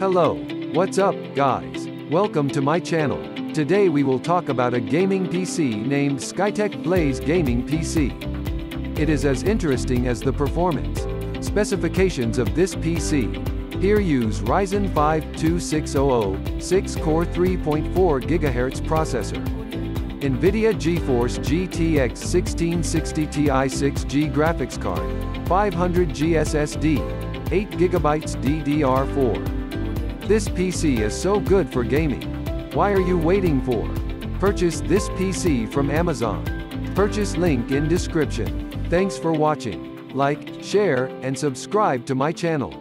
Hello, what's up, guys? Welcome to my channel. Today we will talk about a gaming PC named Skytech Blaze Gaming PC. It is as interesting as the performance. Specifications of this PC. Here use Ryzen 5 2600, 6-core 3.4 GHz processor. Nvidia GeForce GTX 1660 Ti 6G graphics card, 500G SSD, 8GB DDR4. This PC is so good for gaming. Why are you waiting for? Purchase this PC from Amazon. Purchase link in description. Thanks for watching. Like, share, and subscribe to my channel.